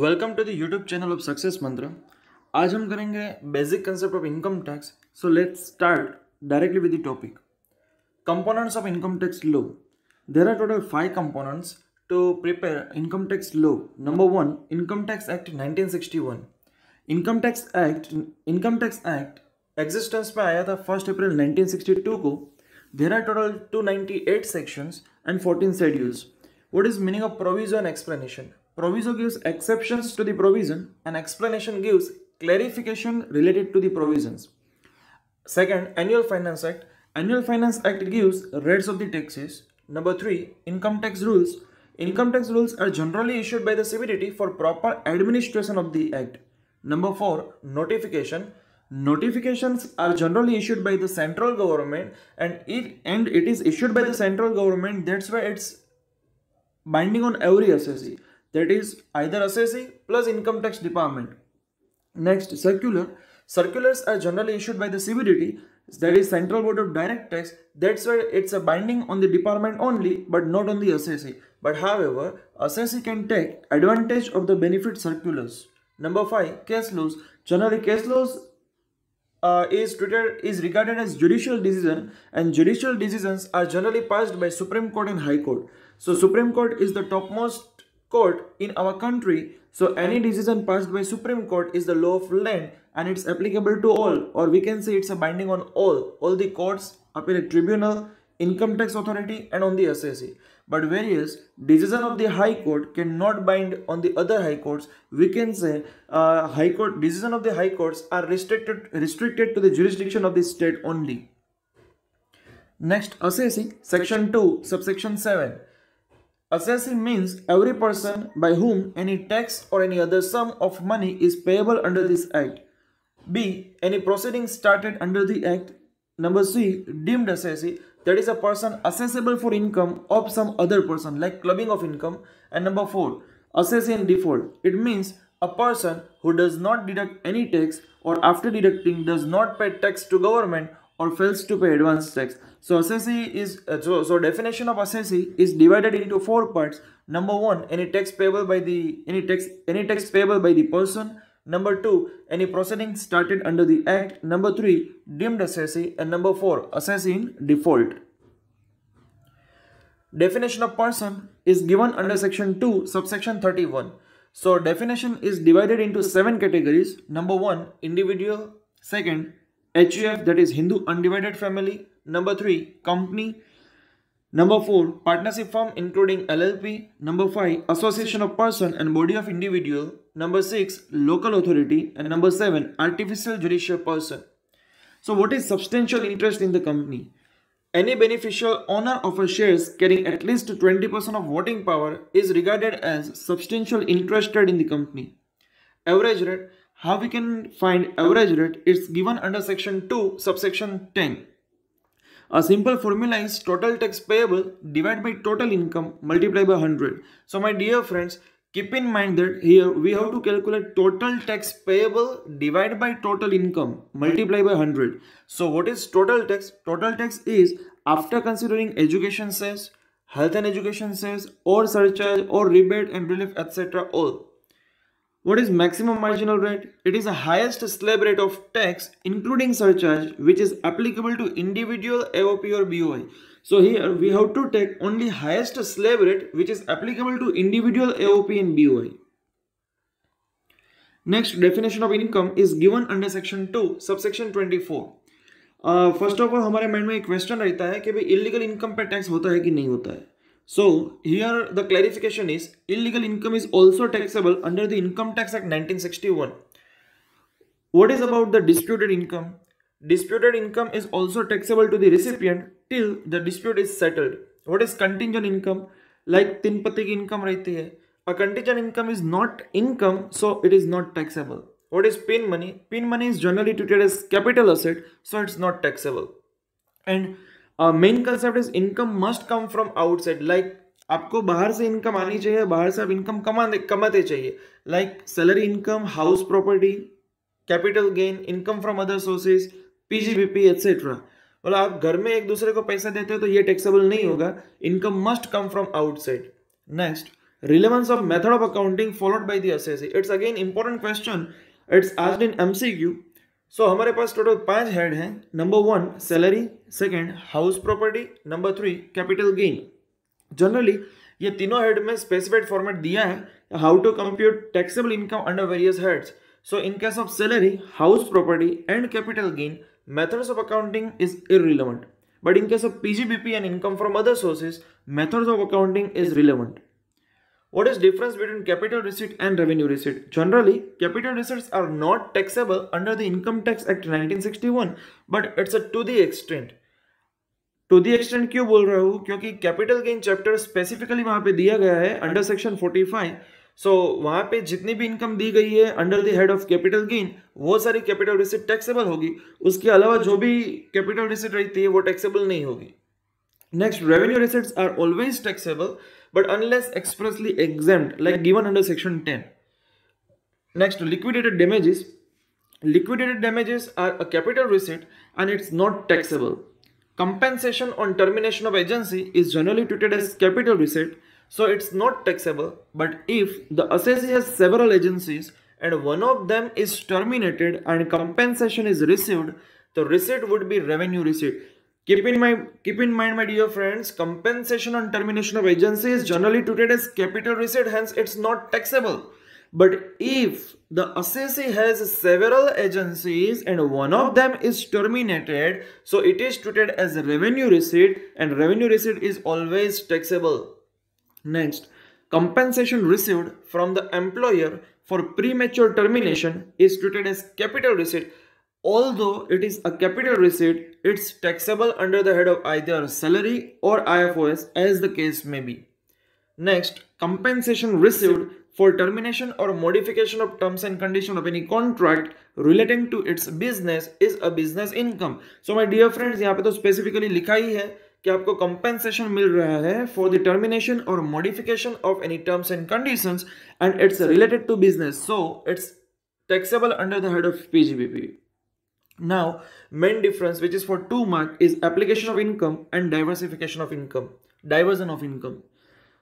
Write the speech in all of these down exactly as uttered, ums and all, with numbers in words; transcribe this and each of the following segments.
Welcome to the YouTube channel of success मंत्रा। आज हम करेंगे basic concept of income tax. So let's start directly with the topic components of income tax law. There are total five components to prepare income tax law. Number one, income tax act nineteen sixty one. Income tax act income tax act existence में आया था first April nineteen sixty two को। There are total two ninety eight sections and fourteen schedules. What is meaning of proviso and explanation? Proviso gives exceptions to the provision and explanation gives clarification related to the provisions. Second, Annual Finance Act. Annual Finance Act gives rates of the taxes. Number three, Income Tax Rules. Income tax rules are generally issued by the C B D T for proper administration of the Act. Number four, Notification. Notifications are generally issued by the central government and it, and it is issued by the central government. That's why it's binding on every assessee. That is either assessee plus income tax department. Next, circular. Circulars are generally issued by the C B D T, that is Central Board of Direct Tax. That's why it's a binding on the department only, but not on the assessee. But however, assessee can take advantage of the benefit circulars. Number five, case laws. Generally, case laws uh, is treated is regarded as judicial decision, and judicial decisions are generally passed by Supreme Court and High Court. So Supreme Court is the topmost court in our country, so any decision passed by Supreme Court is the law of land and it's applicable to all, or we can say it's a binding on all all the courts, appellate tribunal, income tax authority and on the assessee. But various decision of the High Court cannot bind on the other high courts. We can say uh, high court decision of the high courts are restricted restricted to the jurisdiction of the state only. Next, assessee, section two, subsection seven. Assessee means every person by whom any tax or any other sum of money is payable under this Act. B. Any proceeding started under the Act. Number C. Deemed assessee, that is a person accessible for income of some other person, like clubbing of income. And number four, assessee in default. It means a person who does not deduct any tax or after deducting does not pay tax to government or fails to pay advance tax. So assessee is uh, so, so definition of assessee is divided into four parts. Number one, any tax payable by the any tax any tax payable by the person. Number two, any proceeding started under the Act. Number three, deemed assessee, and number four, assessee in default. Definition of person is given under section two, subsection thirty-one. So definition is divided into seven categories. Number one, individual. Second, H U F, that is Hindu Undivided Family. Number three, company. Number four, partnership firm including L L P. Number five, association of person and body of individual. Number six, local authority. And number seven, artificial judicial person. So what is substantial interest in the company? Any beneficial owner of a shares carrying at least twenty percent of voting power is regarded as substantial interested in the company. Average rate. How we can find average rate? It's given under section two, subsection ten. A simple formula is total tax payable divided by total income multiplied by one hundred. So my dear friends, keep in mind that here we have to calculate total tax payable divided by total income multiplied by one hundred. So what is total tax? Total tax is after considering education cess, health and education cess, or surcharge or rebate and relief, et cetera all. What is maximum marginal rate? It is the highest slab rate of tax including surcharge which is applicable to individual, A O P or B O I. So here we have to take only highest slab rate which is applicable to individual, A O P and B O I. Next, definition of income is given under section two, subsection twenty-four. Uh, first of all, हमारे mind में एक question रहता है कि भाई illegal income पे tax होता है कि नहीं होता है. So here the clarification is illegal income is also taxable under the Income Tax Act nineteen sixty-one. What is about the disputed income? Disputed income is also taxable to the recipient till the dispute is settled. What is contingent income? Like tin patti ki income rehti hai. A contingent income is not income, so it is not taxable. What is pin money? Pin money is generally treated as capital asset, so it's not taxable. And Uh, main concept is income must come from outside. Like आपको बाहर से income आनी चाहिए, बाहर से आप income कमाते कमाते चाहिए. Like salary income, house property, capital gain, income from other sources, P G B P et cetera. बोला आप घर में एक दूसरे को पैसा देते हो तो ये taxable नहीं होगा. Income must come from outside. Next, Relevance of method of accounting followed by the assessee. It's again important question. It's asked in M C Q. So हमारे पास total पांच हेड हैं. Number one salary, second house property, number three capital gain. Generally ये तीनों head में specified format दिया है how to compute taxable income under various heads. So in case of salary, house property and capital gain, methods of accounting is irrelevant. But in case of P G B P and income from other sources, methods of accounting is relevant. What is the difference between capital receipt and revenue receipt? Generally, capital receipts are not taxable under the Income Tax Act nineteen sixty-one, but it's a to the extent. To the extent क्यों बोल रहा हूँ? क्योंकि capital gain chapter specifically वहाँ पे दिया गया है under section forty-five. So वहाँ पे जितनी भी income दी गई है under the head of capital gain, वो सारी capital receipt taxable होगी. उसके अलावा जो भी capital receipt रहती है, वो taxable नहीं होगी. Next, revenue receipts are always taxable, but unless expressly exempt, like given under section ten. Next, liquidated damages. Liquidated damages are a capital receipt and it's not taxable. Compensation on termination of agency is generally treated as capital receipt, so it's not taxable. But if the assessee has several agencies and one of them is terminated and compensation is received, the receipt would be revenue receipt. Keep in mind, keep in mind, my dear friends, compensation on termination of agency is generally treated as capital receipt, hence it's not taxable. But if the assessee has several agencies and one of them is terminated, so it is treated as a revenue receipt, and revenue receipt is always taxable. Next, compensation received from the employer for premature termination is treated as capital receipt. Although it is a capital receipt, it's taxable under the head of either salary or I F O S, as the case may be. Next, compensation received for termination or modification of terms and conditions of any contract relating to its business is a business income. So my dear friends, यहाँ पे तो specifically लिखा ही है कि आपको compensation मिल रहा है for the termination or modification of any terms and conditions, and it's related to business, so it's taxable under the head of P G B P. Now, main difference, which is for two mark, is application of income and diversification of income, diversion of income.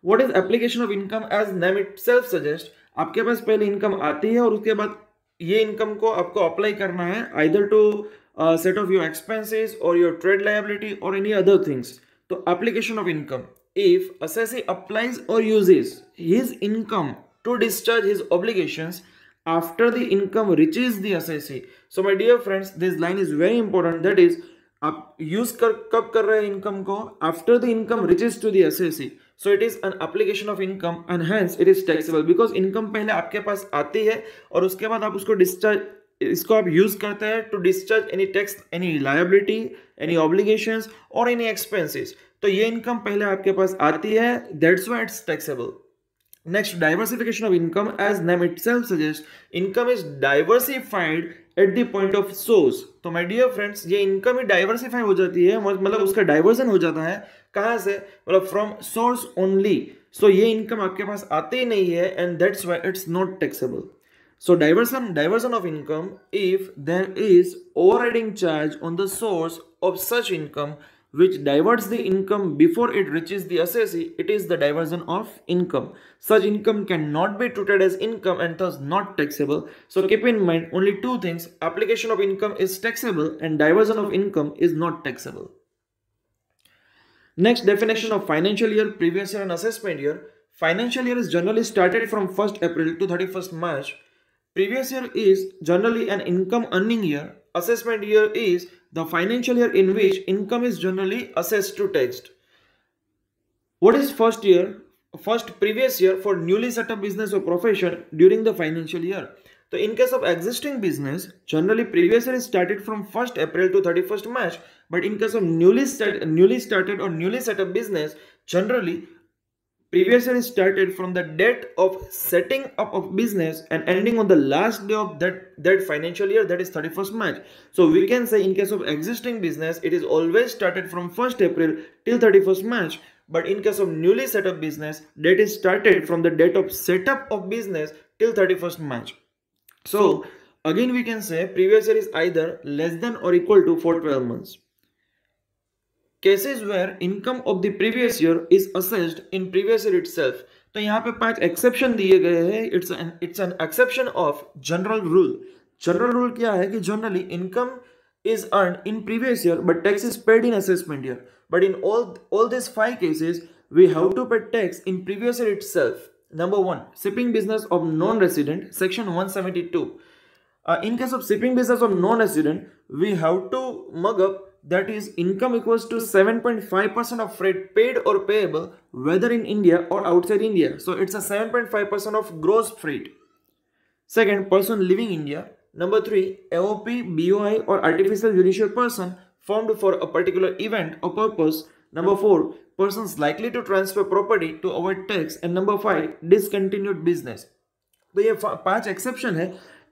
What is application of income? As name itself suggests, आपके पास पहले income आती है और उसके बाद ये income को आपको apply करना है either to uh, set of your expenses or your trade liability or any other things. So application of income. If assessee applies or uses his income to discharge his obligations after the income reaches the assessee. So my dear friends, this line is very important, that is, आप use कर कब कर रहे हैं income को? After the income reaches to the assessee. So it is an application of income and hence it is taxable, because income पहले आपके पास आती है और उसके बाद आप उसको discharge, इसको आप use करते हैं to discharge any tax, any liability, any obligations or any expenses. तो ये income पहले आपके पास आती है, that's why it's taxable. Next, diversification of income. As name itself suggests, income is diversified at the point of source. तो my dear friends, ये income ही diversify हो जाती है, मतलब उसका diversion हो जाता है कहाँ से, मतलब from source only. So ये income आपके पास आते ही नहीं है, and that's why it's not taxable. So diversion, diversion of income, if there is overriding charge on the source of such income which diverts the income before it reaches the assessee, it is the diversion of income. Such income cannot be treated as income and thus not taxable. So keep in mind only two things: application of income is taxable and diversion of income is not taxable. Next, definition of financial year, previous year and assessment year. Financial year is generally started from first April to thirty-first March. Previous year is generally an income earning year. Assessment year is the financial year in which income is generally assessed to tax. What is first year? First previous year for newly set up business or profession during the financial year. So in case of existing business, generally previous year is started from first April to thirty-first March. But in case of newly set, newly started or newly set up business, generally previous year is started from the date of setting up of business and ending on the last day of that that financial year, that is thirty-first March. So we can say in case of existing business, it is always started from first April till thirty-first March. But in case of newly set up business, date is started from the date of setup of business till thirty-first March. So again we can say previous year is either less than or equal to for twelve months. Cases where income of the previous year is assessed in previous year itself. तो यहाँ पे पांच exception दिए गए हैं. It's it's an exception of general rule. General rule क्या है कि generally income is earned in previous year but tax is paid in assessment year, but in all all these five cases we have to pay tax in previous year itself. Number one, shipping business of non-resident, section one seventy-two. Uh, in case of shipping business of non-resident, we have to mug up that is income equals to seven point five percent of freight paid or payable whether in India or outside India. So it's a seven point five percent of gross freight. Second, person living India. Number three, A O P, B O I or artificial judicial person formed for a particular event or purpose. Number four, persons likely to transfer property to avoid tax. And number five, discontinued business. तो ये पांच exception है.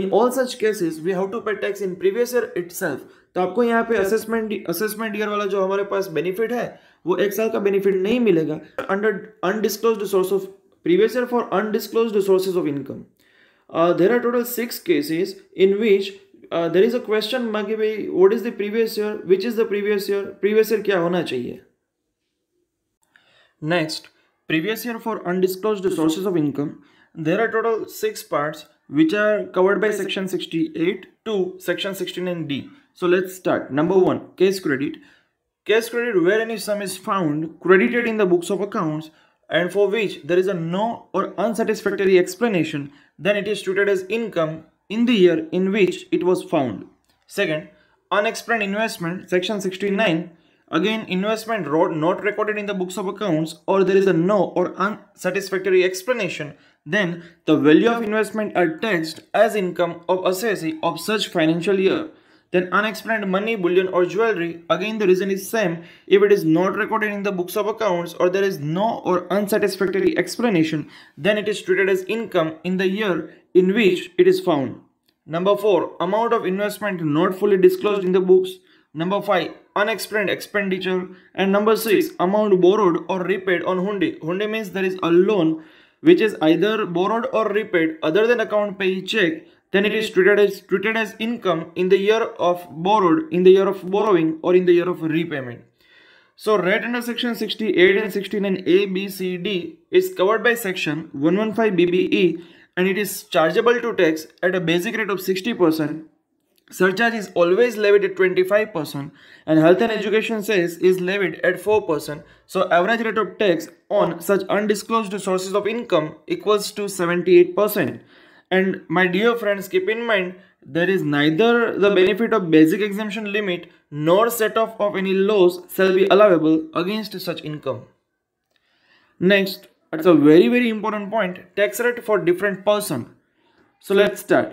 In all such cases we have to pay tax in previous year itself. तो आपको यहाँ पे assessment assessment year वाला जो हमारे पास बेनिफिट है वो एक साल का बेनिफिट नहीं मिलेगा. Under undisclosed source of previous year for undisclosed sources of income. Uh, there are total six cases in which uh, there is a question mark. What is the previous year? Which is the previous year? Previous year क्या होना चाहिए? Next, previous year for undisclosed sources of income. There are total six parts which are covered by section sixty-eight to section sixty-nine D. So let's start. Number one, case credit. Case credit where any sum is found credited in the books of accounts and for which there is a no or unsatisfactory explanation, then it is treated as income in the year in which it was found. Second, unexplained investment, section sixty-nine. Again, investment not recorded in the books of accounts or there is a no or unsatisfactory explanation, then the value of investment are taxed as income of assessee of such financial year. Then unexplained money, bullion or jewelry. Again, the reason is same. If it is not recorded in the books of accounts or there is no or unsatisfactory explanation, then it is treated as income in the year in which it is found. Number four, amount of investment not fully disclosed in the books. Number five, unexplained expenditure. And number six, amount borrowed or repaid on hundi. Hundi means there is a loan which is either borrowed or repaid other than account payee check. Then it is treated as treated as income in the year of borrowed, in the year of borrowing, or in the year of repayment. So right under section sixty-eight and sixty-nine A B C D is covered by section one fifteen B B E, and it is chargeable to tax at a basic rate of sixty percent. Surcharge is always levied at twenty-five percent, and health and education cess is levied at four percent. So average rate of tax on such undisclosed sources of income equals to seventy-eight percent. And my dear friends, keep in mind, there is neither the benefit of basic exemption limit nor set off of any laws shall be allowable against such income. Next, it's a very very important point, tax rate for different person. So let's start.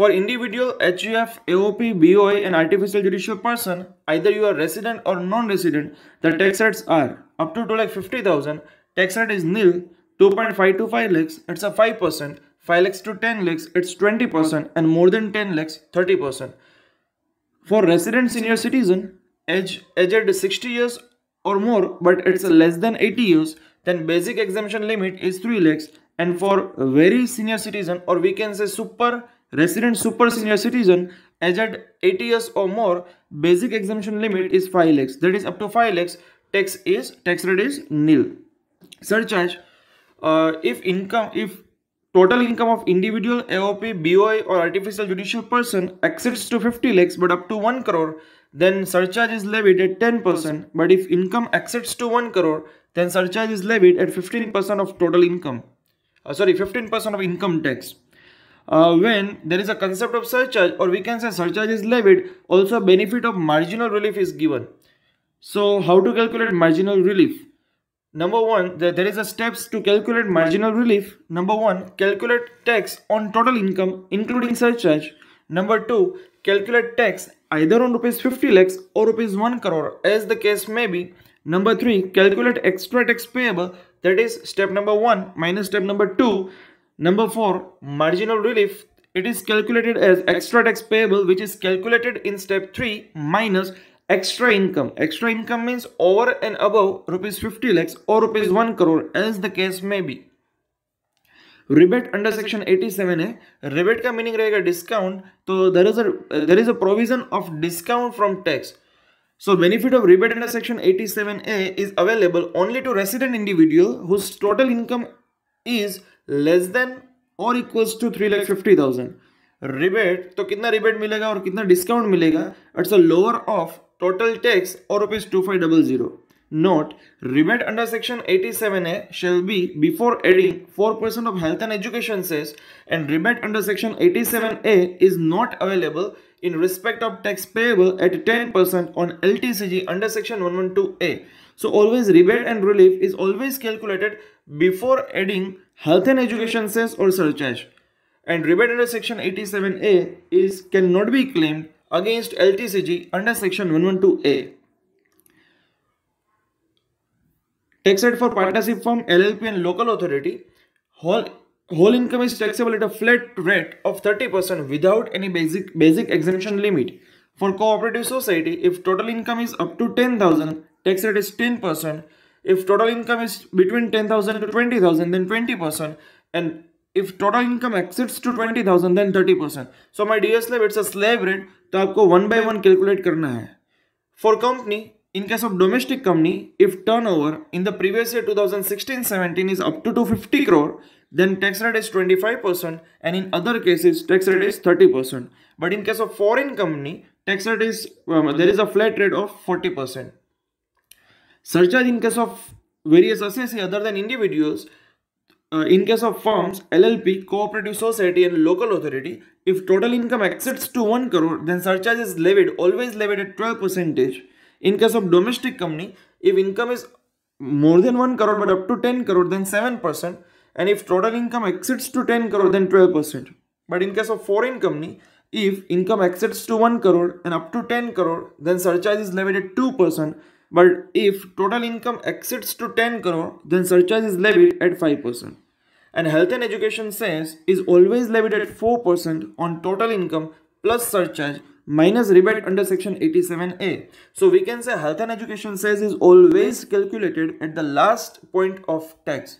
For individual, H U F, A O P, B O I and artificial judicial person, either you are resident or non-resident, the tax rates are up to two lakh fifty thousand, tax rate is nil, two point five two five lakhs, it's a five percent. five lakhs to ten lakhs, it's twenty percent, and more than ten lakhs, thirty percent. For resident senior citizen, age aged sixty years or more, but it's less than eighty years, then basic exemption limit is three lakhs. And for very senior citizen, or we can say super resident super senior citizen, aged eighty years or more, basic exemption limit is five lakhs. That is up to five lakhs. Tax is tax rate is nil. Surcharge. Uh, if income if total income of individual, A O P, B O I or artificial judicial person exceeds to fifty lakhs but up to one crore, then surcharge is levied at ten percent. But if income exceeds to one crore, then surcharge is levied at fifteen percent of total income. Uh, sorry, fifteen percent of income tax. Uh, when there is a concept of surcharge, or we can say surcharge is levied, also benefit of marginal relief is given. So how to calculate marginal relief? Number one, there is a steps to calculate marginal relief. Number one, calculate tax on total income including surcharge. Number two, calculate tax either on rupees fifty lakhs or rupees one crore as the case may be. Number three, calculate extra tax payable, that is step number one minus step number two. Number four, marginal relief, it is calculated as extra tax payable which is calculated in step three minus extra income. Extra income means over and above rupees fifty lakhs or rupees one crore as the case may be. Rebate under section eighty-seven A. Rebate ka meaning rahega discount. So there is a there is a provision of discount from tax. So benefit of rebate under section eighty-seven A is available only to resident individual whose total income is less than or equals to three lakh fifty thousand. Rebate तो कितना rebate मिलेगा और कितना discount मिलेगा? It's a lower of total tax or rupees two thousand five hundred. Note, rebate under section eighty-seven A shall be before adding four percent of health and education cess, and rebate under section eighty-seven A is not available in respect of tax payable at ten percent on L T C G under section one twelve A. So always rebate and relief is always calculated before adding health and education cess or surcharge, and rebate under section eighty-seven A is cannot be claimed against L T C G under section one twelve A. Tax rate for partnership firm, L L P and local authority. Whole, whole income is taxable at a flat rate of thirty percent without any basic, basic exemption limit. For cooperative society, if total income is up to ten thousand, tax rate is ten percent. If total income is between ten thousand to twenty thousand, then twenty percent. And if total income exceeds to twenty thousand, then thirty percent. So my dear slave, it's a slave rate. So you one by one calculate karna hai. For company, in case of domestic company, if turnover in the previous year two thousand sixteen seventeen is up to two hundred fifty crore, then tax rate is twenty-five percent, and in other cases tax rate is thirty percent. But in case of foreign company, tax rate is um, there is a flat rate of forty percent. Surcharge in case of various assessee other than individuals. Uh, in case of firms, L L P, cooperative society and local authority, if total income exceeds to one crore, then surcharge is levied, always levied at twelve percent. In case of domestic company, if income is more than one crore but up to ten crore, then seven percent, and if total income exceeds to ten crore, then twelve percent. But in case of foreign company, if income exceeds to one crore and up to ten crore, then surcharge is levied at two percent, but if total income exceeds to ten crore, then surcharge is levied at five percent. And health and education cess is always levied at four percent on total income plus surcharge minus rebate under section eighty-seven A. So we can say health and education cess is always calculated at the last point of tax.